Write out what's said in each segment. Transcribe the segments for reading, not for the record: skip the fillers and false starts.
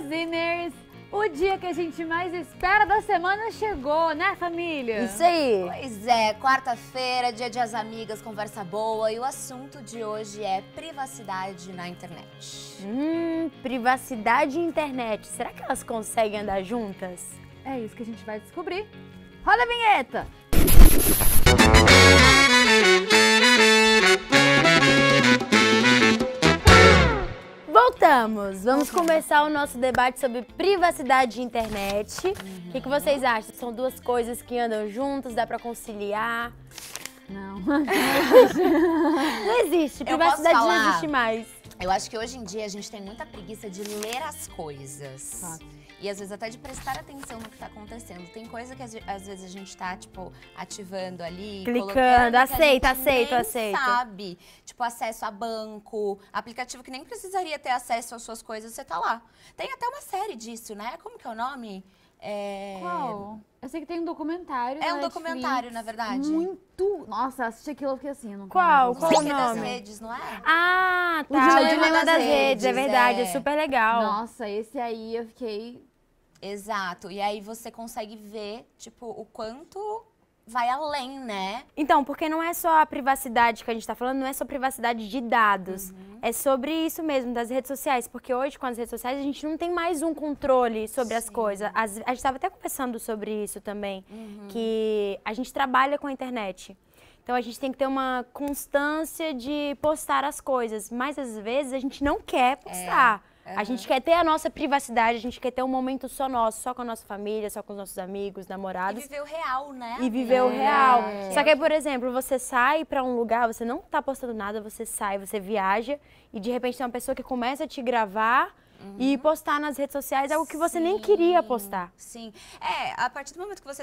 Braziners! O dia que a gente mais espera da semana chegou, né, família? Isso aí! Pois é, quarta-feira, dia de As Amigas, conversa boa, e o assunto de hoje é privacidade na internet. Privacidade e internet, será que elas conseguem andar juntas? É isso que a gente vai descobrir. Roda a vinheta! Voltamos! Vamos começar o nosso debate sobre privacidade e internet. O que vocês acham? São duas coisas que andam juntas, dá pra conciliar? Não. Não existe. Privacidade não existe mais. Eu acho que hoje em dia a gente tem muita preguiça de ler as coisas. E às vezes até de prestar atenção no que tá acontecendo. Tem coisa que às vezes a gente tá, tipo, ativando ali, clicando, aceito. Sabe? Tipo, acesso a banco, aplicativo que nem precisaria ter acesso às suas coisas, você tá lá. Tem até uma série disso, né? Como que é o nome? Qual? Eu sei que tem um documentário. É um documentário, na verdade. Muito. Nossa, assisti aquilo e fiquei assim, eu não Qual o nome? O Dilema das Redes, não é? Ah, tá. O Dilema das Redes, é verdade, é super legal. Nossa, esse aí eu fiquei... Exato, e aí você consegue ver, tipo, o quanto vai além, né? Então, porque não é só a privacidade que a gente tá falando, não é só privacidade de dados. É sobre isso mesmo, das redes sociais, porque hoje com as redes sociais a gente não tem mais um controle sobre as coisas. A gente estava até conversando sobre isso também, que a gente trabalha com a internet. Então a gente tem que ter uma constância de postar as coisas, mas às vezes a gente não quer postar. A gente quer ter a nossa privacidade, a gente quer ter um momento só nosso, só com a nossa família, só com os nossos amigos, namorados. E viver o real, né? E viver o real. Só que aí, por exemplo, você sai pra um lugar, você não tá postando nada, você sai, você viaja e de repente tem uma pessoa que começa a te gravar e postar nas redes sociais algo que você nem queria postar. Sim. É, a partir do momento que você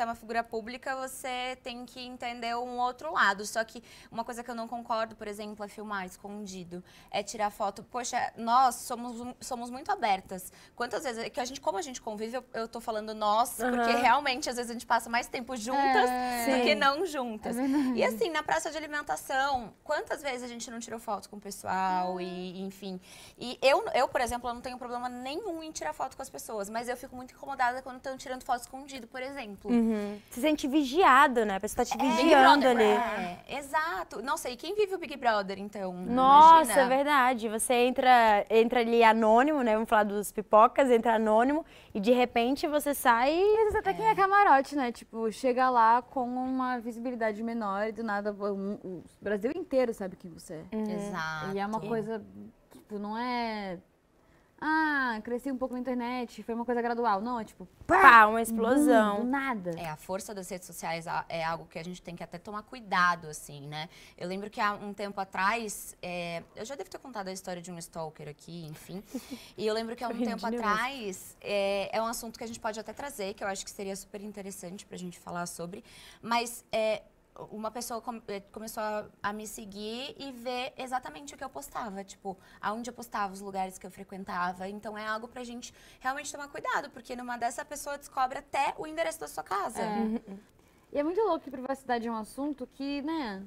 é uma figura pública, você tem que entender um outro lado. Só que uma coisa que eu não concordo, por exemplo, é filmar escondido, é tirar foto. Poxa, nós somos muito abertas. Quantas vezes, como a gente convive, eu tô falando nós, porque realmente às vezes a gente passa mais tempo juntas do que não juntas. E assim, na praça de alimentação, quantas vezes a gente não tirou foto com o pessoal e enfim. E eu, por exemplo, eu não tenho problema nenhum em tirar foto com as pessoas, mas eu fico muito incomodada quando estão tirando foto escondido, por exemplo. Se sente vigiado, né? A pessoa tá te vigiando ali. É, exato. Nossa, e quem vive o Big Brother, então? Nossa, imagina. É verdade. Você entra ali anônimo, né? Vamos falar dos pipocas, entra anônimo e de repente você sai... Mas até quem é camarote, né? Tipo, chega lá com uma visibilidade menor e do nada o Brasil inteiro sabe quem você é. Exato. E é uma coisa, tipo, não é... Ah, cresci um pouco na internet, foi uma coisa gradual. Não, é tipo, pá, uma explosão. Nada. É, a força das redes sociais é algo que a gente tem que até tomar cuidado, assim, né? Eu lembro que há um tempo atrás, eu já devo ter contado a história de um stalker aqui, enfim. E eu lembro que há um tempo atrás, é um assunto que a gente pode até trazer, que eu acho que seria super interessante pra gente falar sobre, mas... uma pessoa começou a me seguir e ver exatamente o que eu postava, tipo, aonde eu postava, os lugares que eu frequentava. Então é algo pra gente realmente tomar cuidado, porque numa dessa pessoa descobre até o endereço da sua casa. E é muito louco que privacidade é um assunto que, né,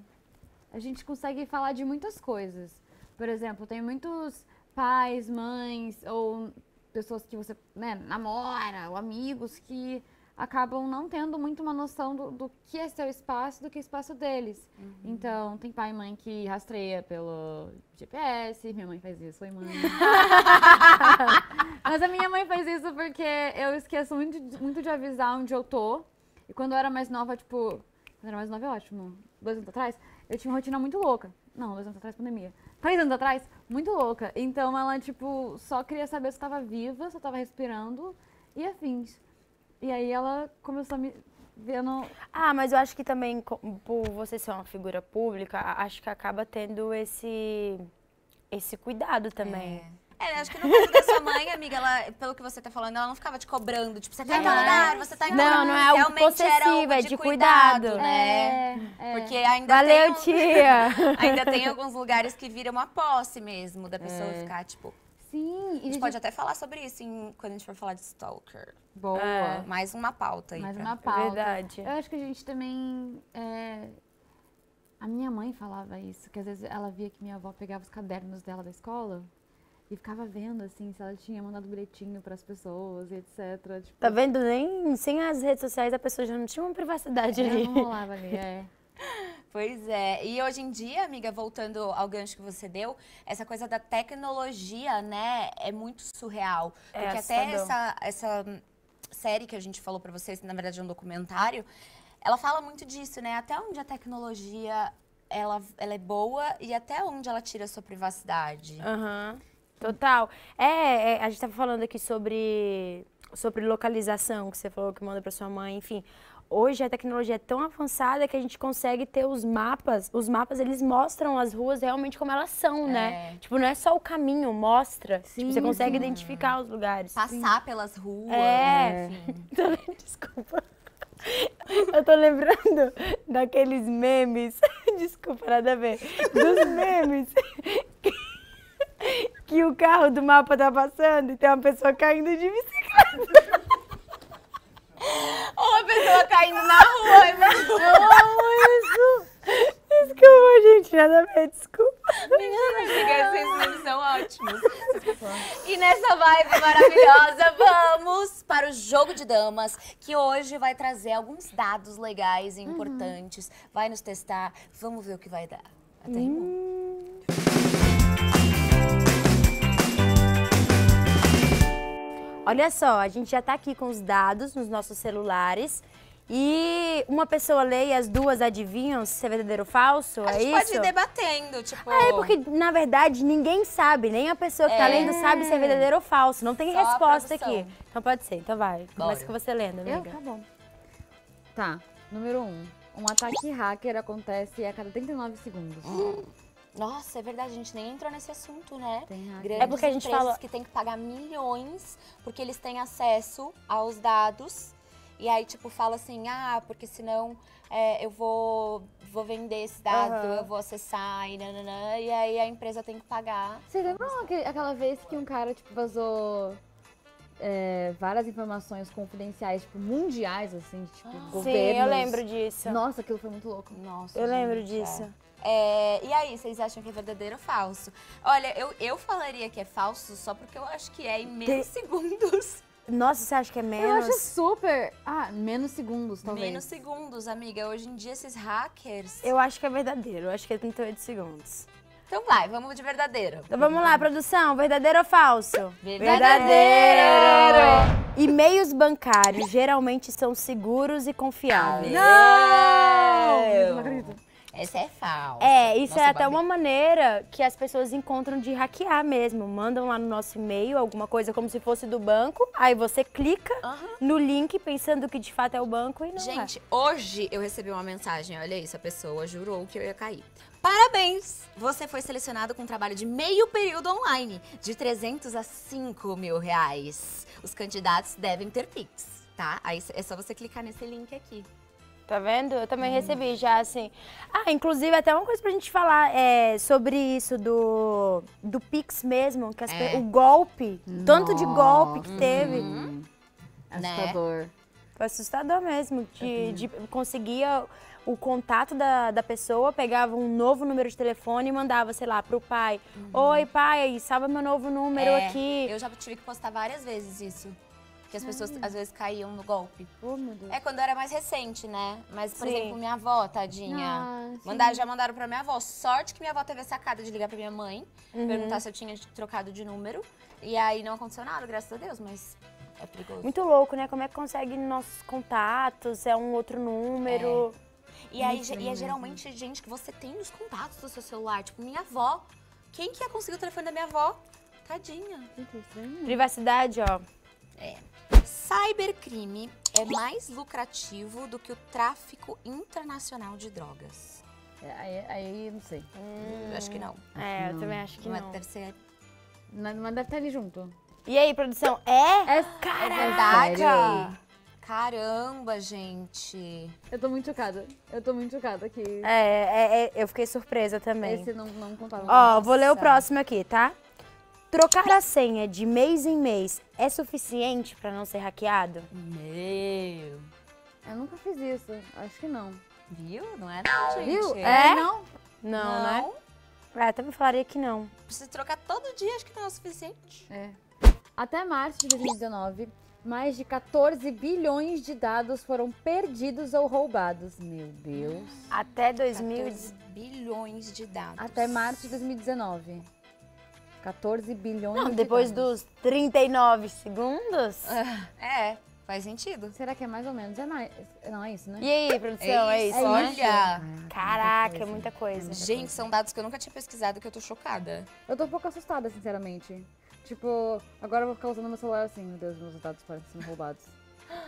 a gente consegue falar de muitas coisas. Por exemplo, tem muitos pais, mães ou pessoas que você, né, namora ou amigos que... acabam não tendo muito uma noção do que é seu espaço, do que é espaço deles. Então, tem pai e mãe que rastreia pelo GPS, minha mãe faz isso, foi mãe. Mas a minha mãe faz isso porque eu esqueço muito de avisar onde eu tô. E quando eu era mais nova, tipo... Quando eu era mais nova é ótimo, 2 anos atrás, eu tinha uma rotina muito louca. Não, 2 anos atrás, pandemia. 3 anos atrás, muito louca. Então, ela, tipo, só queria saber se eu tava viva, se eu tava respirando e afins. E aí ela começou a me ver no... Ah, mas eu acho que também, por você ser uma figura pública, acho que acaba tendo esse cuidado também. Acho que no caso da sua mãe, amiga, ela, pelo que você tá falando, ela não ficava te cobrando, tipo, você tá em tal lugar, você tá em tal lugar. Não, não é algo possessivo, é de cuidado, né? Porque ainda valeu, tia! Ainda tem alguns lugares que viram uma posse mesmo, da pessoa ficar, tipo... Sim, a gente pode até falar sobre isso quando a gente for falar de stalker. Boa. Mais uma pauta aí. Mais uma pauta. Verdade. Eu acho que a gente também... A minha mãe falava isso, que às vezes ela via que minha avó pegava os cadernos dela da escola... E ficava vendo, assim, se ela tinha mandado bilhetinho para as pessoas e etc. Tipo... Tá vendo? Nem sem as redes sociais a pessoa já não tinha uma privacidade ali. Não rolava ali, é. Pois é. E hoje em dia, amiga, voltando ao gancho que você deu, essa coisa da tecnologia, né, é muito surreal. Porque até essa série que a gente falou para vocês, que na verdade é um documentário, ela fala muito disso, né? Até onde a tecnologia, ela é boa e até onde ela tira a sua privacidade. Aham. Uhum. Total. A gente estava falando aqui sobre localização, que você falou que manda para sua mãe, enfim. Hoje a tecnologia é tão avançada que a gente consegue ter os mapas. Os mapas, eles mostram as ruas realmente como elas são, né? Tipo, não é só o caminho, mostra. Sim, tipo, você consegue identificar os lugares. Passar pelas ruas, enfim. Desculpa. Eu tô lembrando daqueles memes. Desculpa, nada a ver. Dos memes. Que o carro do mapa tá passando e tem uma pessoa caindo de bicicleta. Ou uma pessoa caindo na rua. Eu amo isso. Desculpa, gente, nada a ver, desculpa. Menina, amiga, esses memes são ótimos. E nessa vibe maravilhosa, vamos para o Jogo de Damas, que hoje vai trazer alguns dados legais e importantes. Vai nos testar, vamos ver o que vai dar. Até Olha só, a gente já tá aqui com os dados nos nossos celulares e uma pessoa lê e as duas adivinham se é verdadeiro ou falso, é isso? A gente pode ir debatendo, tipo... porque na verdade ninguém sabe, nem a pessoa que tá lendo sabe se é verdadeiro ou falso, não tem resposta aqui. Então pode ser, então vai. Começa com você lendo, amiga. Tá bom. Tá, número 1. Um ataque hacker acontece a cada 39 segundos. Nossa, é verdade, a gente nem entrou nesse assunto, né? Grandes porque a gente fala que tem que pagar milhões, porque eles têm acesso aos dados. E aí, tipo, fala assim, porque senão eu vou vender esse dado, eu vou acessar e nananã. E aí a empresa tem que pagar. Vocês lembram aquela vez que um cara, tipo, vazou... várias informações confidenciais, tipo, mundiais, assim, tipo, governos. Sim, eu lembro disso. Nossa, aquilo foi muito louco. Nossa, eu lembro disso. E aí, vocês acham que é verdadeiro ou falso? Olha, eu falaria que é falso só porque eu acho que é em menos segundos. Nossa, você acha que é menos? Eu acho super... menos segundos, talvez. Menos segundos, amiga. Hoje em dia, esses hackers... Eu acho que é verdadeiro. Eu acho que é 38 segundos. Então vai, vamos de verdadeiro. Então vamos lá, produção, verdadeiro ou falso? Verdadeiro! E-mails bancários geralmente são seguros e confiáveis. Não! Não acredito. Essa é falsa. Isso é até uma maneira que as pessoas encontram de hackear mesmo. Mandam lá no nosso e-mail alguma coisa como se fosse do banco, aí você clica no link pensando que de fato é o banco e não é. Gente, hoje eu recebi uma mensagem, olha isso, a pessoa jurou que eu ia cair. Parabéns! Você foi selecionado com um trabalho de meio período online, de 300 a 5 mil reais. Os candidatos devem ter PIX, tá? Aí é só você clicar nesse link aqui. Tá vendo? Eu também recebi já, assim... inclusive, até uma coisa pra gente falar sobre isso do Pix mesmo, que o golpe, tanto de golpe que teve. Assustador. Né? Foi assustador mesmo, de conseguir o contato da pessoa, pegava um novo número de telefone e mandava, sei lá, pro pai. Oi, pai, salva meu novo número aqui. Eu já tive que postar várias vezes isso. Que as pessoas, às vezes, caíam no golpe. Oh, meu Deus. Quando era mais recente, né? Mas, por exemplo, minha avó, tadinha. Já mandaram pra minha avó. Sorte que minha avó teve a sacada de ligar pra minha mãe, perguntar se eu tinha trocado de número. E aí não aconteceu nada, graças a Deus, mas é perigoso. Muito louco, né? Como é que consegue nossos contatos? É um outro número. E é geralmente gente que você tem nos contatos do seu celular. Tipo, minha avó. Quem que ia conseguir o telefone da minha avó? Tadinha. Privacidade, ó. Cybercrime é mais lucrativo do que o tráfico internacional de drogas. Aí não sei. Acho que não. Eu também acho que não. Deve ser... Mas deve estar ali junto. E aí, produção? Caraca! É verdade! Caramba, gente! Eu tô muito chocada. Eu tô muito chocada aqui. Eu fiquei surpresa também. Esse não contava. Ó, vou ler o próximo aqui, tá? Trocar a senha de mês em mês é suficiente pra não ser hackeado? Meu... Eu nunca fiz isso. Acho que não. Viu? Não é não, gente. Viu? Não? Não, né? É, também falaria que não. Precisa trocar todo dia, acho que não é o suficiente. É. Até março de 2019, mais de 14 bilhões de dados foram perdidos ou roubados. Meu Deus. Até 14 bilhões de dados. Até março de 2019. 14 bilhões não, de depois dados. Dos 39 segundos? É, faz sentido. Será que é mais ou menos? É mais. Não, é isso, né? E aí, produção? É isso, olha. Caraca, é muita coisa. Gente, são dados que eu nunca tinha pesquisado, que eu tô chocada. Eu tô um pouco assustada, sinceramente. Tipo, agora eu vou ficar usando meu celular assim, meu Deus, meus dados parecem roubados.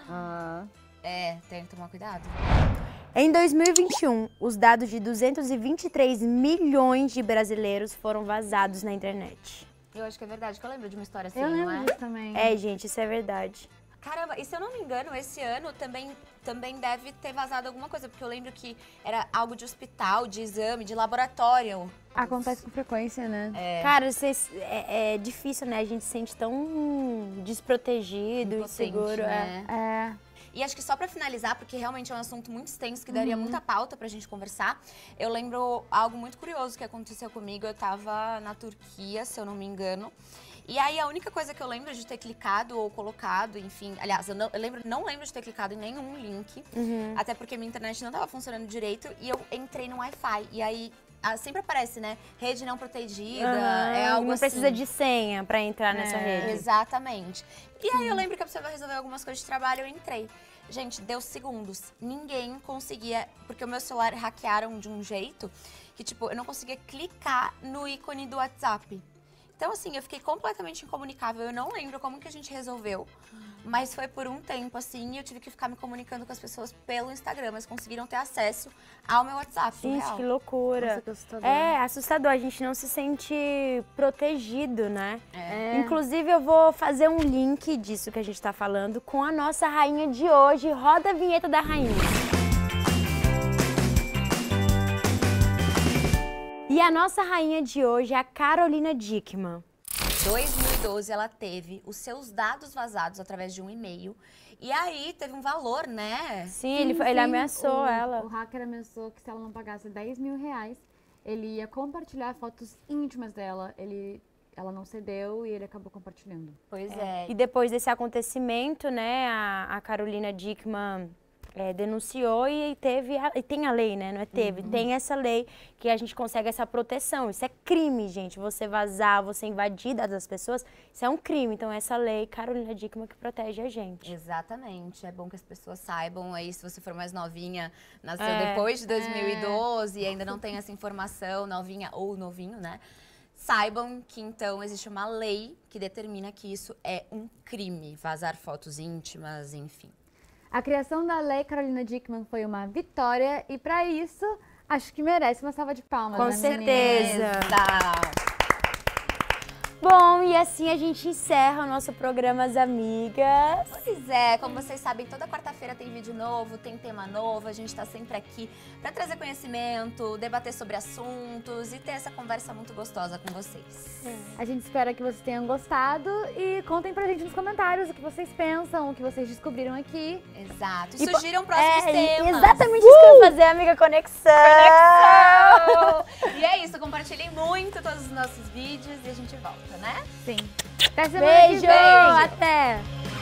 Ah. É, tem que tomar cuidado. Em 2021, os dados de 223 milhões de brasileiros foram vazados na internet. Eu acho que é verdade, que eu lembro de uma história assim, não é? Eu lembro disso também. É, gente, isso é verdade. Caramba, e se eu não me engano, esse ano também deve ter vazado alguma coisa, porque eu lembro que era algo de hospital, de exame, de laboratório. Acontece com frequência, né? É. Cara, é difícil, né? A gente se sente tão desprotegido, inseguro. Né? É. E acho que só pra finalizar, porque realmente é um assunto muito extenso, que daria muita pauta pra gente conversar, eu lembro algo muito curioso que aconteceu comigo. Eu tava na Turquia, se eu não me engano, e aí a única coisa que eu lembro de ter clicado ou colocado, enfim, aliás, eu não lembro de ter clicado em nenhum link, até porque minha internet não tava funcionando direito, e eu entrei no Wi-Fi, e aí... sempre aparece, né? Rede não protegida, é algo não precisa assim de senha pra entrar nessa rede. Exatamente. E aí eu lembro que eu precisava resolver algumas coisas de trabalho, eu entrei. Gente, deu segundos. Ninguém conseguia, porque o meu celular hackearam de um jeito que, tipo, eu não conseguia clicar no ícone do WhatsApp. Então, assim, eu fiquei completamente incomunicável. Eu não lembro como que a gente resolveu, mas foi por um tempo, assim, e eu tive que ficar me comunicando com as pessoas pelo Instagram. Mas conseguiram ter acesso ao meu WhatsApp. Gente, real. Que loucura. Nossa, que assustador. É, assustador. A gente não se sente protegido, né? É. Inclusive, eu vou fazer um link disso que a gente tá falando com a nossa rainha de hoje. Roda a vinheta da rainha. E a nossa rainha de hoje é a Carolina Dieckmann. Em 2012, ela teve os seus dados vazados através de um e-mail. E aí, teve um valor, né? Sim, ele ameaçou ela. O hacker ameaçou que se ela não pagasse 10 mil reais, ele ia compartilhar fotos íntimas dela. Ela não cedeu e ele acabou compartilhando. Pois é. E depois desse acontecimento, né, a Carolina Dieckmann... denunciou e tem a lei, né? Não é teve, tem essa lei que a gente consegue essa proteção. Isso é crime, gente. Você vazar, você invadir dados das pessoas, isso é um crime. Então, essa lei, Carolina Dieckmann, que protege a gente. Exatamente. É bom que as pessoas saibam aí, se você for mais novinha, nasceu depois de 2012 e ainda não tem essa informação, novinha ou novinho, né? Saibam que, então, existe uma lei que determina que isso é um crime. Vazar fotos íntimas, enfim. A criação da Lei Carolina Dieckmann foi uma vitória e, para isso, acho que merece uma salva de palmas. Com certeza! Bom, e assim a gente encerra o nosso programa As Amigas. Pois é, como vocês sabem, toda quarta-feira tem vídeo novo, tem tema novo. A gente está sempre aqui para trazer conhecimento, debater sobre assuntos e ter essa conversa muito gostosa com vocês. A gente espera que vocês tenham gostado e contem pra gente nos comentários o que vocês pensam, o que vocês descobriram aqui. Exato, e sugiram próximos temas. Exatamente isso que eu ia fazer, amiga, Conexão! E é isso, compartilhem muito todos os nossos vídeos e a gente volta. Né? Sim. Até semana que vem. Beijo! Até!